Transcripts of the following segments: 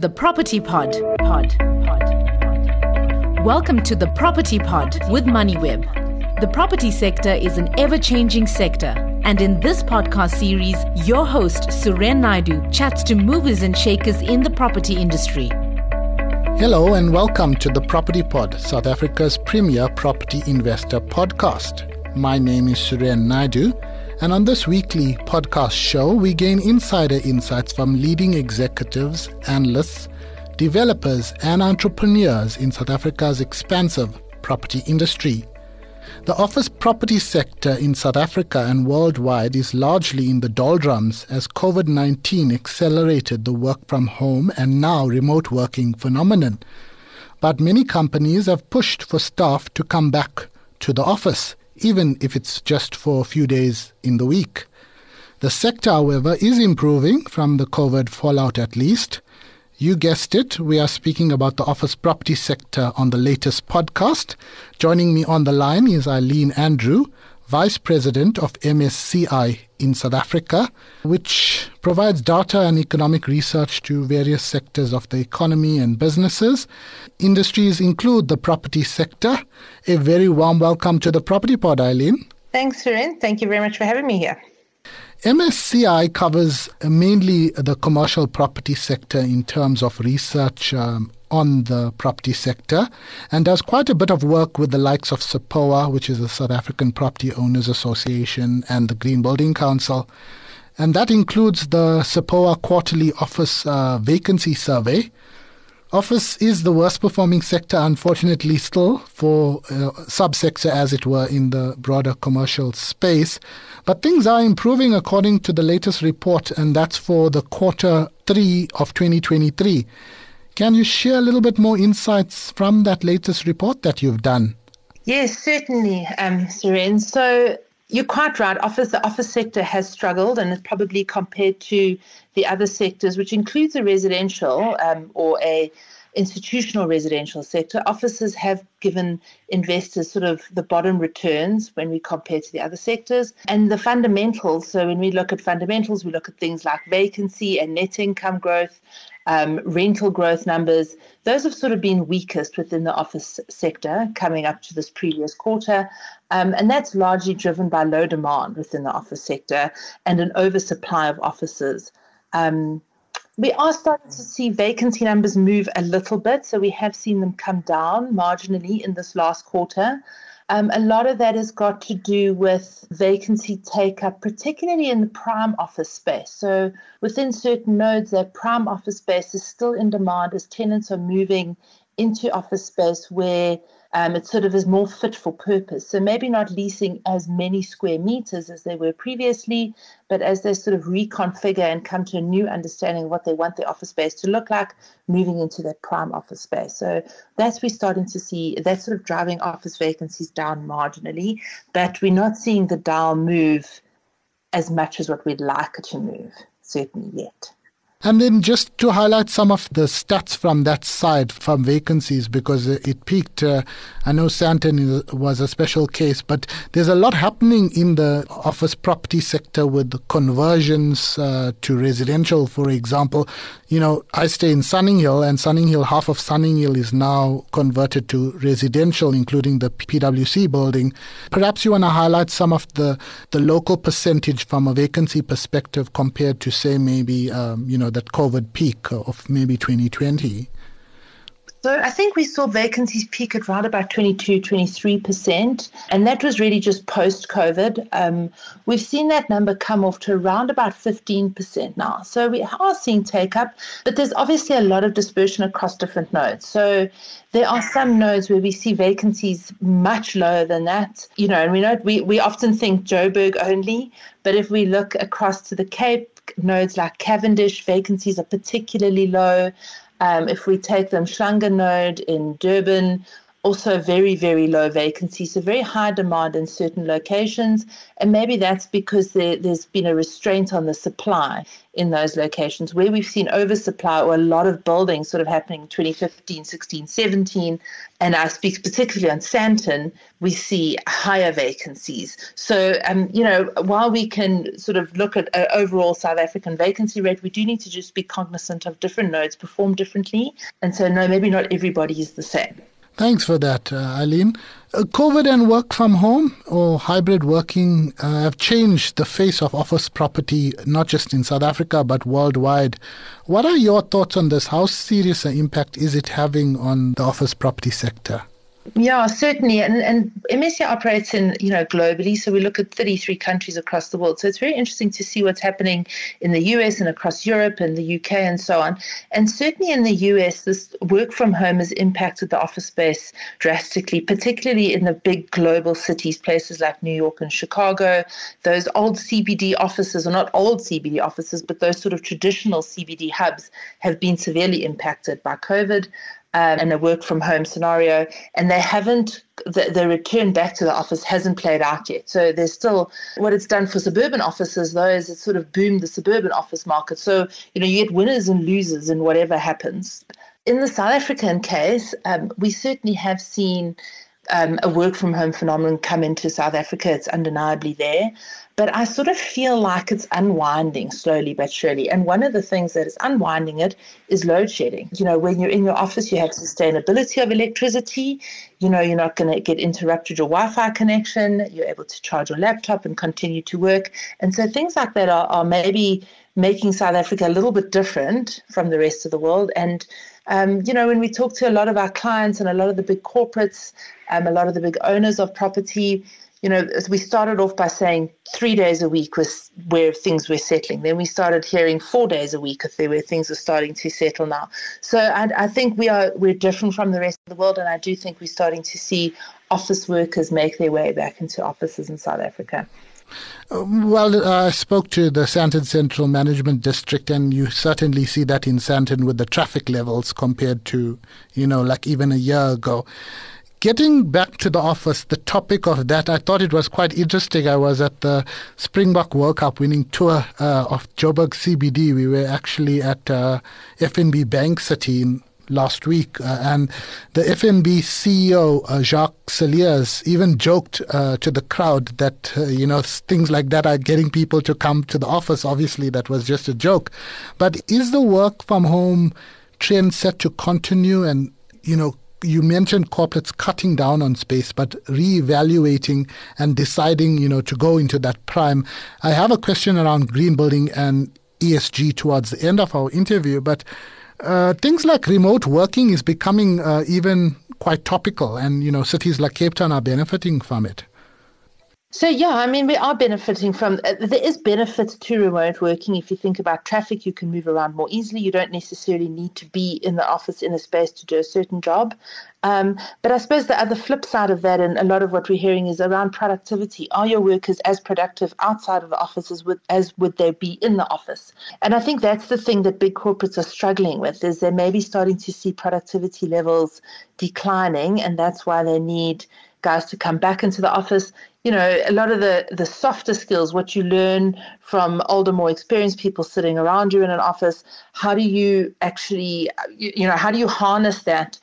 The Property Pod. Welcome to The Property Pod with MoneyWeb. The property sector is an ever-changing sector, and in this podcast series, your host Suren Naidu chats to movers and shakers in the property industry. Hello and welcome to The Property Pod, South Africa's premier property investor podcast. My name is Suren Naidu. And on this weekly podcast show, we gain insider insights from leading executives, analysts, developers, and entrepreneurs in South Africa's expansive property industry. The office property sector in South Africa and worldwide is largely in the doldrums as COVID-19 accelerated the work from home and now remote working phenomenon. But many companies have pushed for staff to come back to the office, even if it's just for a few days in the week. The sector, however, is improving from the COVID fallout at least. You guessed it, we are speaking about the office property sector on the latest podcast. Joining me on the line is Eileen Andrew, Vice President of MSCI in South Africa, which provides data and economic research to various sectors of the economy and businesses. Industries include the property sector. A very warm welcome to the Property Pod, Eileen. Thanks, Suren. Thank you very much for having me here. MSCI covers mainly the commercial property sector in terms of research on the property sector, and does quite a bit of work with the likes of SAPOA, which is the South African Property Owners Association, and the Green Building Council. And that includes the SAPOA quarterly office vacancy survey. Office is the worst performing sector, unfortunately, still for subsector, as it were, in the broader commercial space. But things are improving according to the latest report, and that's for the Q3 of 2023. Can you share a little bit more insights from that latest report that you've done? Yes, certainly, Suren. So you're quite right. The office sector has struggled, and it's probably compared to the other sectors, which includes the residential or a institutional residential sector. Offices have given investors sort of the bottom returns when we compare to the other sectors. And the fundamentals, so when we look at fundamentals, we look at things like vacancy and net income growth, rental growth numbers. Those have sort of been weakest within the office sector coming up to this previous quarter. And that's largely driven by low demand within the office sector and an oversupply of offices. We are starting to see vacancy numbers move a little bit, so we have seen them come down marginally in this last quarter. A lot of that has got to do with vacancy take-up, particularly in the prime office space. So within certain nodes, that prime office space is still in demand as tenants are moving into office space where it sort of is more fit for purpose. So maybe not leasing as many square meters as they were previously, but as they sort of reconfigure and come to a new understanding of what they want their office space to look like, moving into that prime office space. So that's we're starting to see, that's sort of driving office vacancies down marginally, but we're not seeing the dial move as much as what we'd like it to move, certainly yet. And then just to highlight some of the stats from that side, from vacancies, because it peaked. I know Sandton was a special case, but there's a lot happening in the office property sector with conversions to residential, for example. You know, I stay in Sunninghill, and Sunninghill, half of Sunninghill is now converted to residential, including the PwC building. Perhaps you want to highlight some of the local percentage from a vacancy perspective compared to, say, maybe, that COVID peak of maybe 2020? So I think we saw vacancies peak at around about 22-23%, and that was really just post-COVID. We've seen that number come off to around about 15% now. So we are seeing take-up, but there's obviously a lot of dispersion across different nodes. So there are some nodes where we see vacancies much lower than that. You know, and we know we often think Joburg only, but if we look across to the Cape, nodes like Cavendish, vacancies are particularly low. If we take the Umhlanga node in Durban, also very, very low vacancy, so very high demand in certain locations. And maybe that's because there's been a restraint on the supply in those locations where we've seen oversupply or a lot of buildings sort of happening in 2015, 16, 17. And I speak particularly on Sandton, we see higher vacancies. So, while we can sort of look at overall South African vacancy rate, we do need to just be cognizant of different nodes perform differently. And so, no, maybe not everybody is the same. Thanks for that, Eileen. COVID and work from home or hybrid working have changed the face of office property, not just in South Africa, but worldwide. What are your thoughts on this? How serious an impact is it having on the office property sector? Yeah, certainly. And MSCI operates in, globally. So we look at 33 countries across the world. So it's very interesting to see what's happening in the US and across Europe and the UK and so on. And certainly in the US, this work from home has impacted the office space drastically, particularly in the big global cities, places like New York and Chicago. Those old CBD offices, or not old CBD offices, but those sort of traditional CBD hubs have been severely impacted by COVID. And a work from home scenario, and they haven't, the return back to the office hasn't played out yet. So there's still, what it's done for suburban offices though is it's sort of boomed the suburban office market. So, you get winners and losers in whatever happens. In the South African case, we certainly have seen a work from home phenomenon come into South Africa. It's undeniably there. But I sort of feel like it's unwinding slowly but surely. And one of the things that is unwinding it is load shedding. When you're in your office, you have sustainability of electricity. You're not going to get interrupted your Wi-Fi connection. You're able to charge your laptop and continue to work. And so things like that are maybe making South Africa a little bit different from the rest of the world. And when we talk to a lot of our clients and a lot of the big corporates, a lot of the big owners of property, we started off by saying 3 days a week was where things were settling. Then we started hearing 4 days a week if there were things are starting to settle now. So I think we're different from the rest of the world, and I do think we're starting to see office workers make their way back into offices in South Africa. Well, I spoke to the Sandton Central Management District, and you certainly see that in Sandton with the traffic levels compared to, like even a year ago. Getting back to the office, the topic of that, I thought it was quite interesting. I was at the Springbok World Cup winning tour of Joburg CBD. We were actually at FNB Bank City last week, and the FNB CEO, Jacques Celliers, even joked to the crowd that, things like that are getting people to come to the office. Obviously, that was just a joke. But is the work from home trend set to continue? And, you mentioned corporates cutting down on space, but reevaluating and deciding, to go into that prime. I have a question around green building and ESG towards the end of our interview, but things like remote working is becoming even quite topical, and, cities like Cape Town are benefiting from it. So, we are benefiting from, there is benefits to remote working. If you think about traffic, you can move around more easily. You don't necessarily need to be in the office in a space to do a certain job. But I suppose the other flip side of that, and a lot of what we're hearing, is around productivity. Are your workers as productive outside of the offices as would they be in the office? And I think that's the thing that big corporates are struggling with, is they're maybe starting to see productivity levels declining, and that's why they need guys to come back into the office. A lot of the softer skills, what you learn from older, more experienced people sitting around you in an office, how do you actually, how do you harness that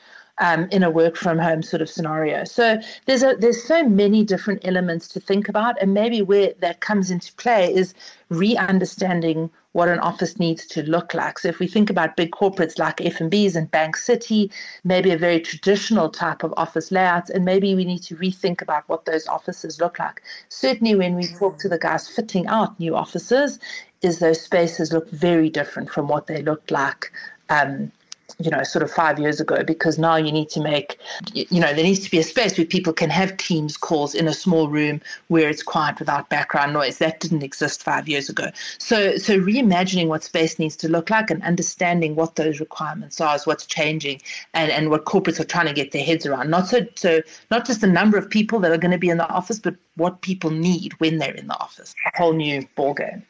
in a work from home sort of scenario? So there's so many different elements to think about, and maybe where that comes into play is re-understanding what an office needs to look like. So if we think about big corporates like FNBs and Bank City, maybe a very traditional type of office layouts, and maybe we need to rethink about what those offices look like. Certainly when we talk to the guys fitting out new offices, is those spaces look very different from what they looked like, 5 years ago, because now you need to make, there needs to be a space where people can have Teams calls in a small room where it's quiet without background noise. That didn't exist 5 years ago. So reimagining what space needs to look like and understanding what those requirements are is what's changing, and what corporates are trying to get their heads around. Not just the number of people that are going to be in the office, but what people need when they're in the office. A whole new ballgame.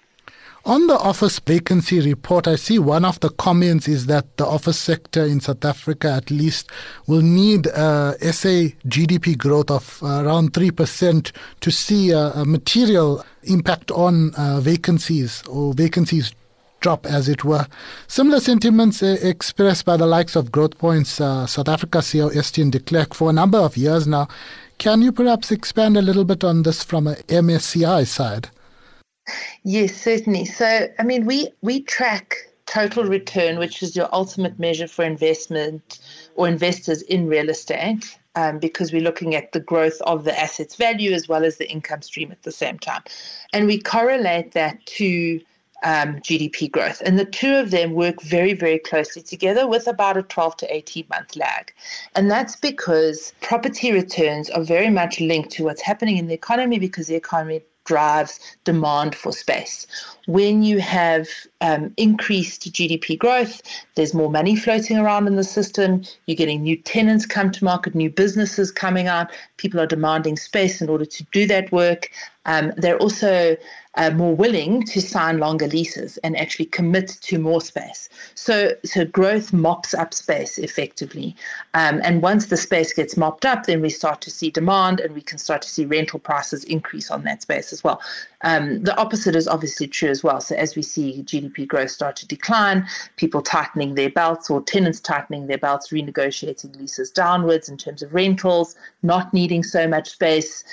On the office vacancy report, I see one of the comments is that the office sector in South Africa at least will need SA GDP growth of around 3% to see a material impact on vacancies or vacancies drop, as it were. Similar sentiments expressed by the likes of Growthpoint's South Africa CEO Estienne de Klerk for a number of years now. Can you perhaps expand a little bit on this from an MSCI side? Yes, certainly. So, I mean, we track total return, which is your ultimate measure for investment or investors in real estate, because we're looking at the growth of the asset's value as well as the income stream at the same time. And we correlate that to GDP growth. And the two of them work very, very closely together with about a 12 to 18-month lag. And that's because property returns are very much linked to what's happening in the economy, because the economy drives demand for space. When you have increased GDP growth, there's more money floating around in the system. You're getting new tenants come to market, new businesses coming out. People are demanding space in order to do that work. They're also more willing to sign longer leases and actually commit to more space. So growth mops up space effectively. And once the space gets mopped up, then we start to see demand, and we can start to see rental prices increase on that space as well. The opposite is obviously true as well. So as we see GDP growth start to decline, people tightening their belts, or tenants tightening their belts, renegotiating leases downwards in terms of rentals, not needing so much space,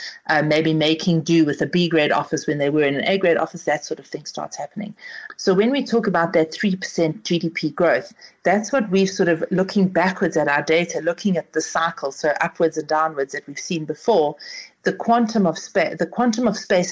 maybe making do with a B-grade office when they were in an A-grade office, that sort of thing starts happening. So when we talk about that 3% GDP growth, that's what we're sort of looking backwards at our data, looking at the cycle, so upwards and downwards that we've seen before. The quantum of space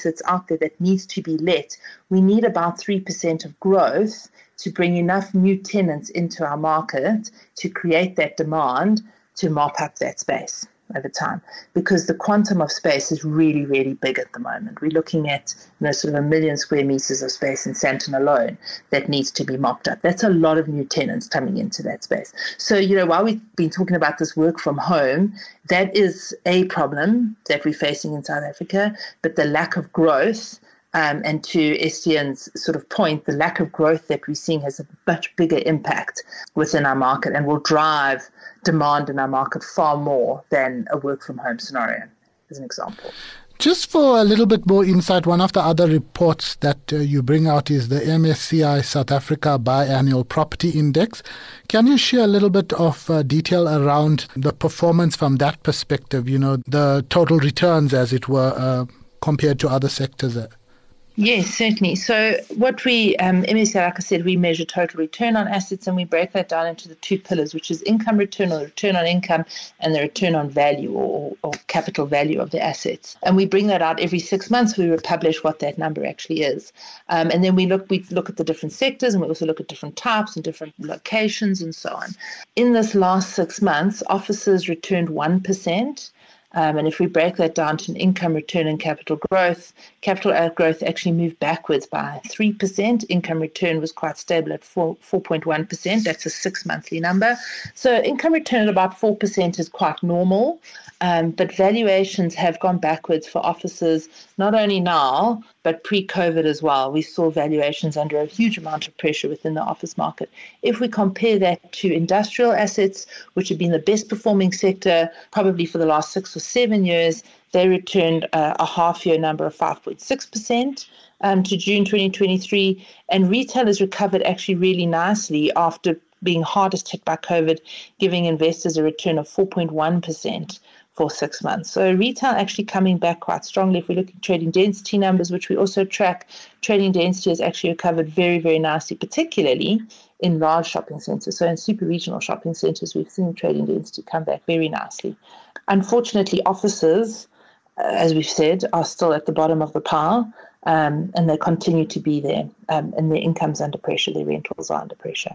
that's out there that needs to be let, we need about 3% of growth to bring enough new tenants into our market to create that demand to mop up that space over time, because the quantum of space is really, really big at the moment. We're looking at sort of 1 million square meters of space in Sandton alone that needs to be mopped up. That's a lot of new tenants coming into that space. So, while we've been talking about this work from home, that is a problem that we're facing in South Africa, but the lack of growth, and to Estienne's sort of point, the lack of growth that we're seeing has a much bigger impact within our market and will drive demand in our market far more than a work from home scenario, as an example. Just for a little bit more insight, one of the other reports that you bring out is the MSCI South Africa Biannual Property Index. Can you share a little bit of detail around the performance from that perspective, the total returns, as it were, compared to other sectors? Yes, certainly. So what we, MSCI, like I said, we measure total return on assets, and we break that down into the two pillars, which is income return, or return on income, and the return on value or capital value of the assets. And we bring that out every 6 months. We republish what that number actually is. And then we look at the different sectors, and we also look at different types and different locations and so on. In this last 6 months, offices returned 1%. And if we break that down to an income return and capital growth actually moved backwards by 3%. Income return was quite stable at 4.1%. That's a six-monthly number. So income return at about 4% is quite normal, but valuations have gone backwards for offices, not only now, but pre-COVID as well. We saw valuations under a huge amount of pressure within the office market. If we compare that to industrial assets, which have been the best performing sector probably for the last 6 or 7 years, they returned a half-year number of 5.6% to June 2023. And retail has recovered actually really nicely after being hardest hit by COVID, giving investors a return of 4.1%. for 6 months. So retail actually coming back quite strongly. If we look at trading density numbers, which we also track, trading density has actually recovered very, very nicely, particularly in large shopping centres. So in super regional shopping centres, we've seen trading density come back very nicely. Unfortunately, offices, as we've said, are still at the bottom of the pile, and they continue to be there, and their income's under pressure, their rentals are under pressure.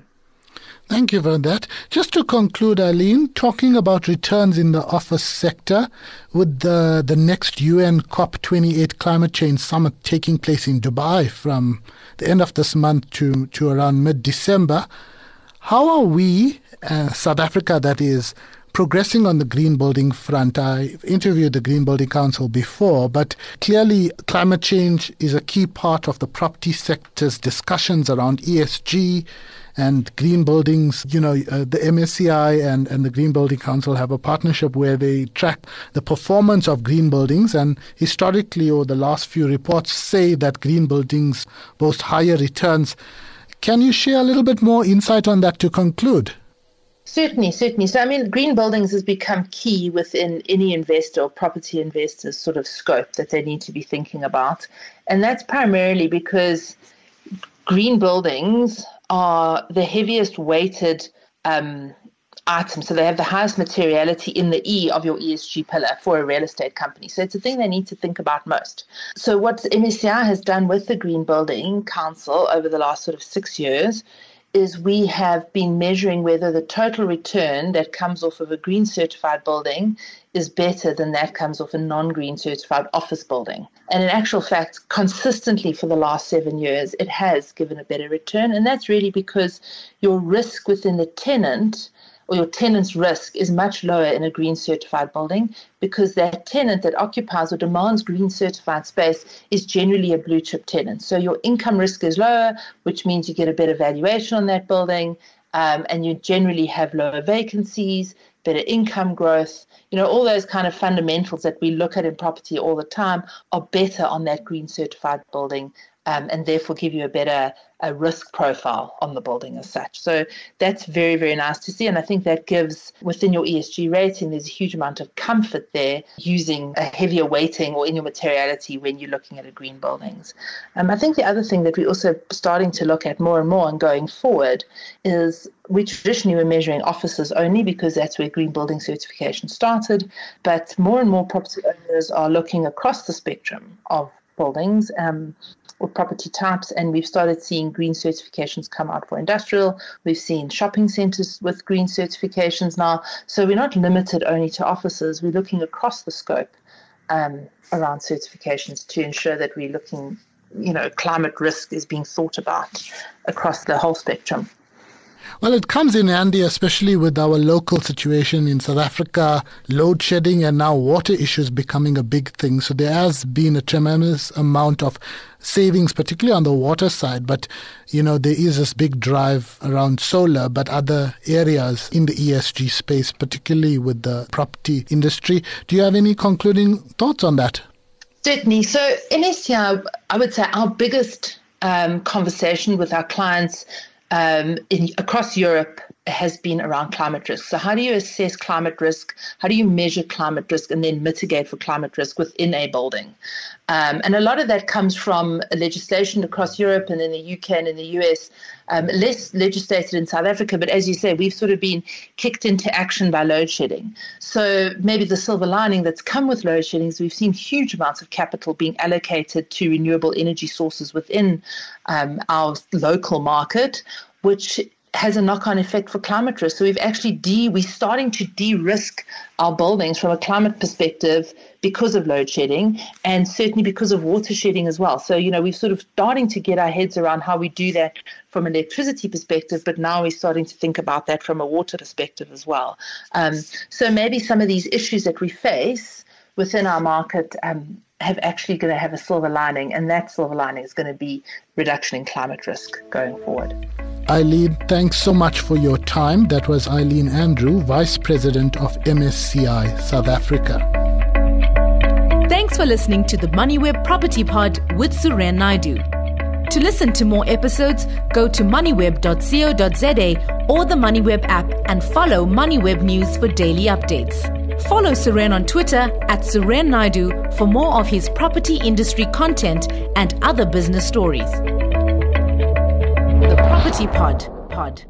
Thank you for that. Just to conclude, Eileen, talking about returns in the office sector, with the next UN COP28 Climate Change Summit taking place in Dubai from the end of this month to around mid-December, how are we, South Africa that is, progressing on the green building front. I interviewed the Green Building Council before, but clearly climate change is a key part of the property sector's discussions around ESG and green buildings. You know, the MSCI and the Green Building Council have a partnership where they track the performance of green buildings. And historically, or the last few reports say that green buildings boast higher returns. Can you share a little bit more insight on that to conclude? Certainly. So, I mean, green buildings has become key within any investor or property investor's sort of scope that they need to be thinking about. And that's primarily because green buildings are the heaviest weighted item. So they have the highest materiality in the E of your ESG pillar for a real estate company. So it's the thing they need to think about most. So what MSCI has done with the Green Building Council over the last sort of 6 years is we have been measuring whether the total return that comes off of a green certified building is better than that comes off a non-green certified office building. And in actual fact, consistently for the last 7 years, it has given a better return. And that's really because your risk within the tenant or your tenant's risk is much lower in a green certified building because that tenant that occupies or demands green certified space is generally a blue chip tenant. So your income risk is lower, which means you get a better valuation on that building, and you generally have lower vacancies, better income growth. You know, all those kind of fundamentals that we look at in property all the time are better on that green certified building, and therefore give you a better risk profile on the building as such. So that's very, very nice to see. And I think that gives, within your ESG rating, there's a huge amount of comfort there using a heavier weighting or in your materiality when you're looking at a green buildings. I think the other thing that we're also starting to look at more and more and going forward is we traditionally were measuring offices only because that's where green building certification started. But more and more property owners are looking across the spectrum of buildings or property types, and we've started seeing green certifications come out for industrial. We've seen shopping centres with green certifications now. So we're not limited only to offices. We're looking across the scope around certifications to ensure that we're looking, you know, climate risk is being thought about across the whole spectrum. Well, it comes in handy, especially with our local situation in South Africa, load shedding and now water issues becoming a big thing. So there has been a tremendous amount of savings, particularly on the water side. But, you know, there is this big drive around solar, but other areas in the ESG space, particularly with the property industry. Do you have any concluding thoughts on that? Certainly. So MSCI, I would say our biggest conversation with our clients across Europe has been around climate risk. So how do you assess climate risk? How do you measure climate risk and then mitigate for climate risk within a building? And a lot of that comes from legislation across Europe and in the UK and in the US, less legislated in South Africa. But as you say, we've sort of been kicked into action by load shedding. So maybe the silver lining that's come with load shedding is we've seen huge amounts of capital being allocated to renewable energy sources within our local market, which has a knock-on effect for climate risk. So we've actually we're starting to de-risk our buildings from a climate perspective because of load shedding and certainly because of water shedding as well. So, you know, we're sort of starting to get our heads around how we do that from an electricity perspective, but now we're starting to think about that from a water perspective as well. So maybe some of these issues that we face within our market have actually going to have a silver lining, and that silver lining is going to be reduction in climate risk going forward. Eileen, thanks so much for your time. That was Eileen Andrew, Vice President of MSCI South Africa. Thanks for listening to the MoneyWeb Property Pod with Suren Naidu. To listen to more episodes, go to moneyweb.co.za or the MoneyWeb app and follow MoneyWeb News for daily updates. Follow Suren on Twitter @SurenNaidu for more of his property industry content and other business stories. The Property Pod.